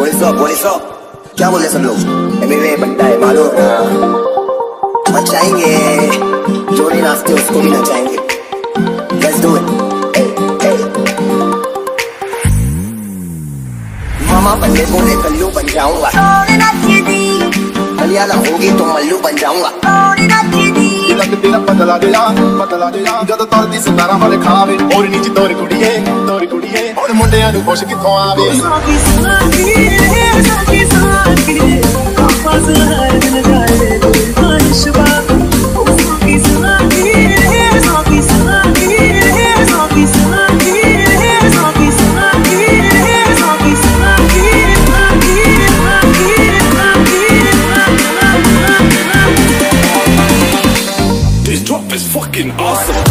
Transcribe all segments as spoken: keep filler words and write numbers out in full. What is up, what is up? Kya bol rahe sab log? M M A बनता है मालूम ना, मचाएंगे जो नहीं नाचते उसको भी नचाएंगे। Let's do it. मामा बनने बोले कल्लू बन जाऊंगा, मलयाला होगी तो मल्लू बन जाऊंगा। तेरा बदला दिला बदला दिला जद तरदी सितारा वाले खावे और नीचे तोर कुड़िए तोर कुड़िए और मुंडियां नु खुश किथों आवे। साकी साकी साकी साकी पास हर दिन गाए बारिश बात साकी साकी साकी साकी साकी साकी साकी साकी साकी साकी। This drop is fucking awesome.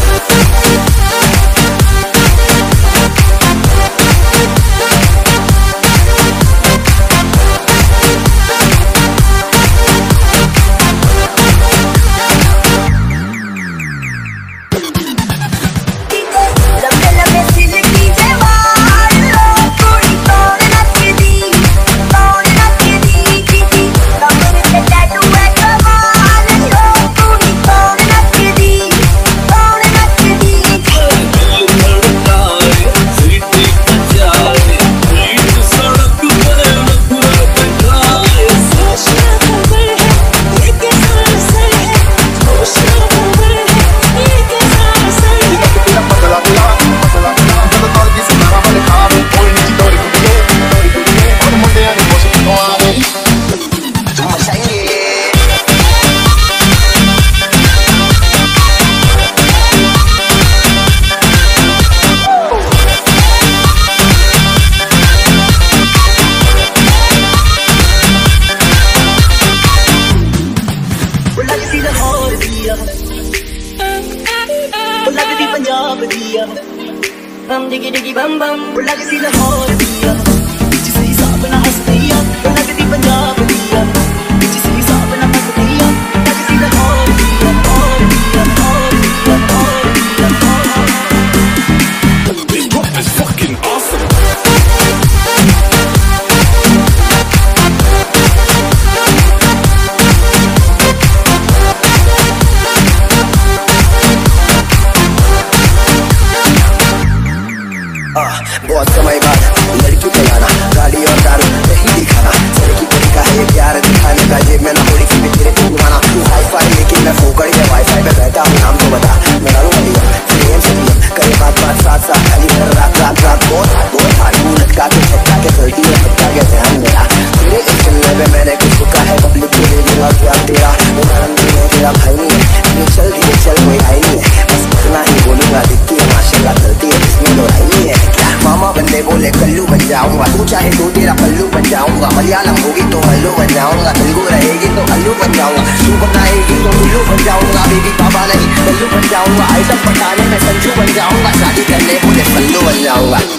I don't know.